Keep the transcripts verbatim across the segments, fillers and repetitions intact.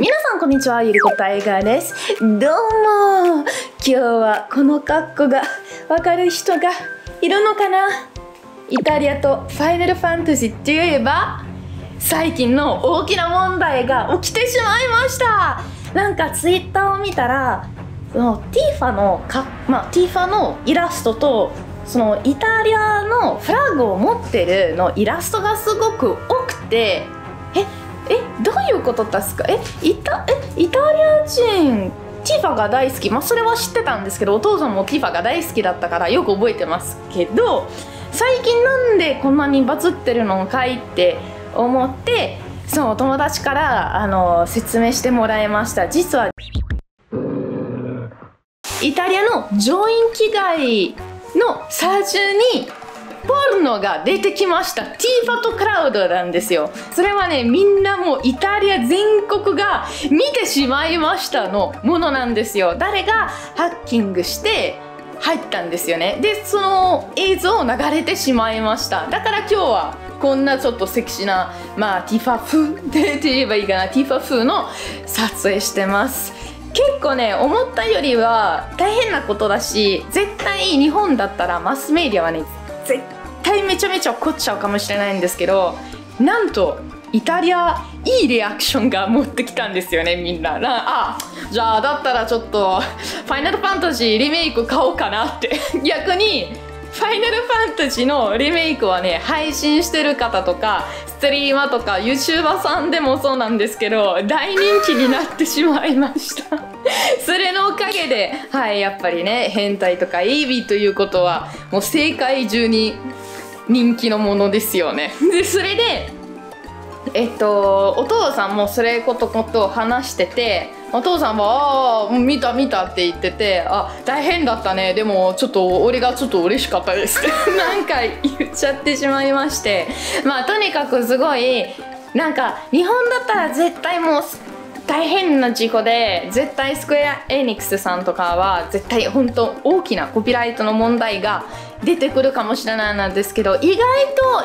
皆さんこんにちは、ゆりこタイガーです。どうも今日はこの格好がわかる人がいるのかな。イタリアとファイナルファンタジーって言えば最近の大きな問題が起きてしまいました。なんかツイッターを見たらそのティファのか、まあ、ティファのイラストとそのイタリアのフラッグを持ってるのイラストがすごく多くて、ええどういうことですか。えイタえイタリア人ティファが大好き、まあ、それは知ってたんですけど、お父さんもティファが大好きだったからよく覚えてますけど、最近なんでこんなにバズってるのかいって思って、その友達からあの説明してもらいました。実はイタリアの上院機街のサージュにポルノが出てきました。ティファとクラウドなんですよ。それはね、みんなもうイタリア全国が見てしまいましたのものなんですよ。誰がハッキングして入ったんですよね。でその映像を流れてしまいました。だから今日はこんなちょっとセクシーな、まあティファ風って言えばいいかな、ティファ風の撮影してます。結構ね、思ったよりは大変なことだし、絶対日本だったらマスメディアはね絶対めちゃめちゃ怒っちゃうかもしれないんですけど、なんとイタリアいいリアクションが持ってきたんですよね、みんな。あ、じゃあだったらちょっとファイナルファンタジーリメイク買おうかなって逆にファイナルファンタジーのリメイクはね、配信してる方とかストリーマーとか YouTuber さんでもそうなんですけど、大人気になってしまいましたそれのおかげで、はい、やっぱりね、変態とか エービー ということはもう世界中に人気のものですよね。でそれでえっとお父さんもそれことこと話してて、お父さんは「ああ見た見た」って言ってて「あ大変だったね、でもちょっと俺がちょっと嬉しかったです」ってなんか言っちゃってしまいまして、まあとにかくすごいなんか日本だったら絶対もう大変な事故で、絶対スクエア・エニックスさんとかは絶対本当大きなコピーライトの問題が出てくるかもしれないなんですけど、意外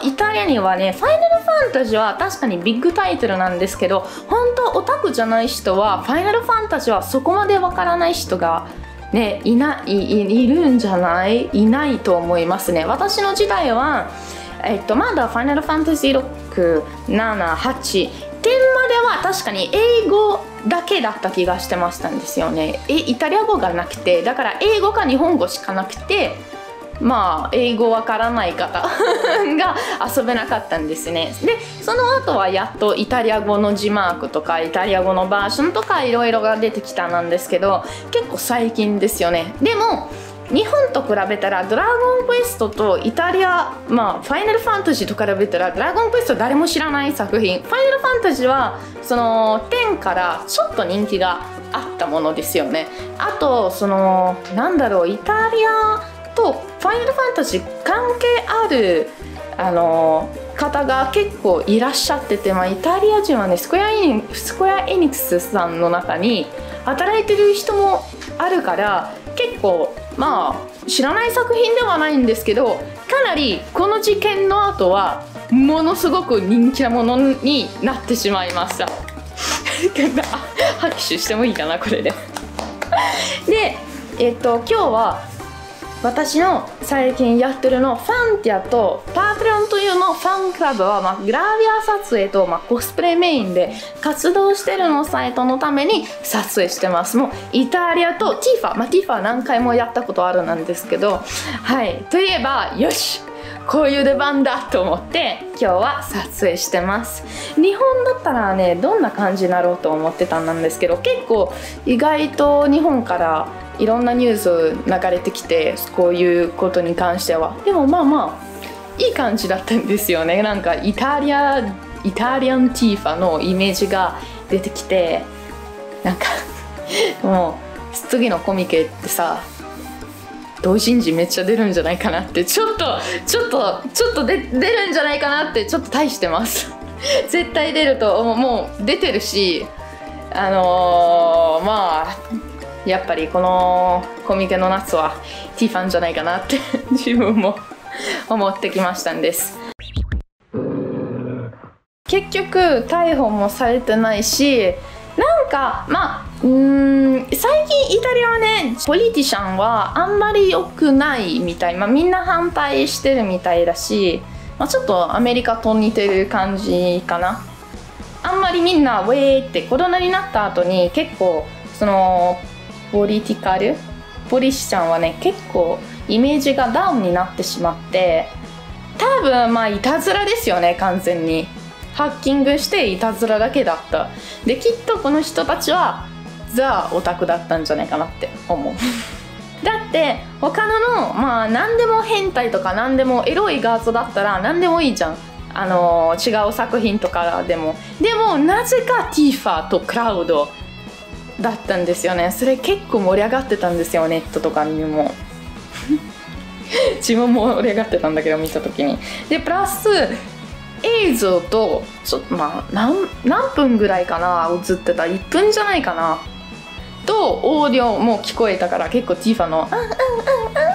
とイタリアにはね、ファイナルファンタジーは確かにビッグタイトルなんですけど、本当オタクじゃない人はファイナルファンタジーはそこまでわからない人がね、いないい、いるんじゃないいないと思いますね。私の時代は、えっと、まだファイナルファンタジーろく、なな、はち点までは確かに英語だけだった気がしてましたんですよね。えイタリア語がなくて、だから英語か日本語しかなくて、まあ英語わからない方が遊べなかったんですね。でその後はやっとイタリア語の字マークとかイタリア語のバージョンとかいろいろが出てきたなんですけど、結構最近ですよね。でも日本と比べたら「ドラゴンクエスト」とイタリア、まあ「ファイナルファンタジー」と比べたら「ドラゴンクエスト」誰も知らない作品、「ファイナルファンタジー」はそのじゅうからちょっと人気があったものですよね。あとそのなんだろう、イタリアと「ファイナルファンタジー」関係あるあの方が結構いらっしゃってて、まあ、イタリア人はねスクエアエニ、スクエアエニックスさんの中に働いてる人もあるから、結構まあ知らない作品ではないんですけど、かなりこの事件の後はものすごく人気なものになってしまいました拍手してもいいかな、これででえっと今日は私の最近やってるのファンティアとパトレオンというのファンクラブは、まあ、グラビア撮影と、まあ、コスプレメインで活動してるのサイトのために撮影してます。もうイタリアとティファ、まあ、ティファ何回もやったことあるなんですけど、はい、といえばよしこういう出番だと思って今日は撮影してます。日本だったらねどんな感じになろうと思ってたんですけど、結構意外と日本からいろんなニュース流れてきて、こういうことに関してはでもまあまあいい感じだったんですよね。なんかイタリアイタリアンティファのイメージが出てきて、なんかもう次のコミケってさ同人誌めっちゃ出るんじゃないかなって、ちょっとちょっとちょっとで出るんじゃないかなってちょっと大してます絶対出るともう出てるし、あのー、まあやっぱりこのコミケの夏はティファンじゃないかなって自分も思ってきましたんです。結局逮捕もされてないし、なんかまあうーん最近イタリアはねポリティシャンはあんまり良くないみたい、まあ、みんな反対してるみたいだし、まあ、ちょっとアメリカと似てる感じかな。あんまりみんなウェーってコロナになった後に結構そのポリティカルポリシャンはね結構イメージがダウンになってしまって、多分まあいたずらですよね。完全にハッキングしていたずらだけだった。できっとこの人たちはザ・オタクだったんじゃないかなって思うだって他ののまあ何でも変態とか何でもエロい画像だったら何でもいいじゃん、あのー、違う作品とかでも。でもなぜかティファとクラウドだったんですよね。それ結構盛り上がってたんですよ、ネットとかにも自分も盛り上がってたんだけど見た時に。でプラス映像とちょっとまあ 何, 何分ぐらいかな映ってた、いっぷんじゃないかなとオーディオも聞こえたから、結構ティファの「う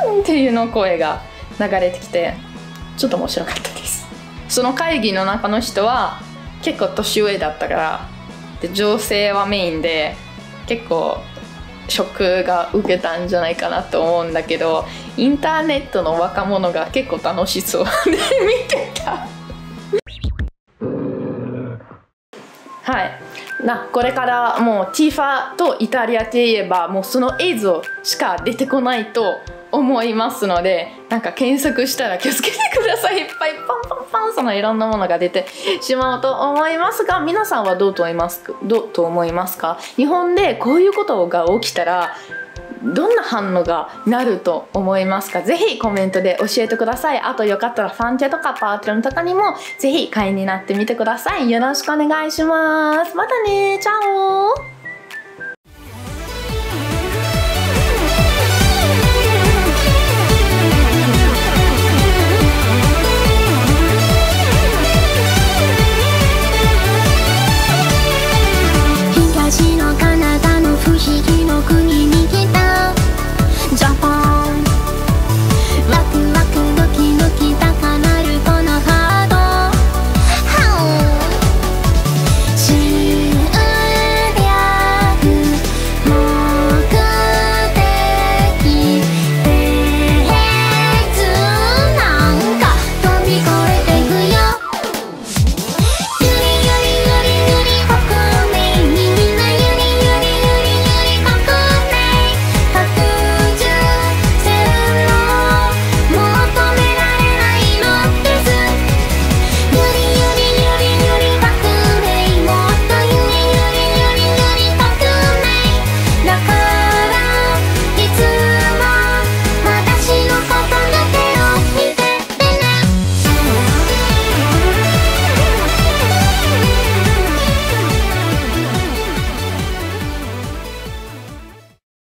んうんうんうん」っていうの声が流れてきてちょっと面白かったです。その会議の中の人は結構年上だったから、で女性はメインで結構ショックが受けたんじゃないかなと思うんだけど、インターネットの若者が結構楽しそうで見てたはいな、これからもうティファとイタリアって言えばもうその映像しか出てこないと思いますので、なんか検索したら気をつけてください。いっぱいパンパンパンそのいろんなものが出てしまうと思いますが、皆さんはどうと思いますか？どうと思いますか？日本でこういうことが起きたらどんな反応がなると思いますか？ぜひコメントで教えてください。あとよかったらファンチェとかパーティーとかにもぜひ会員になってみてください。よろしくお願いします。またねー、チャオー。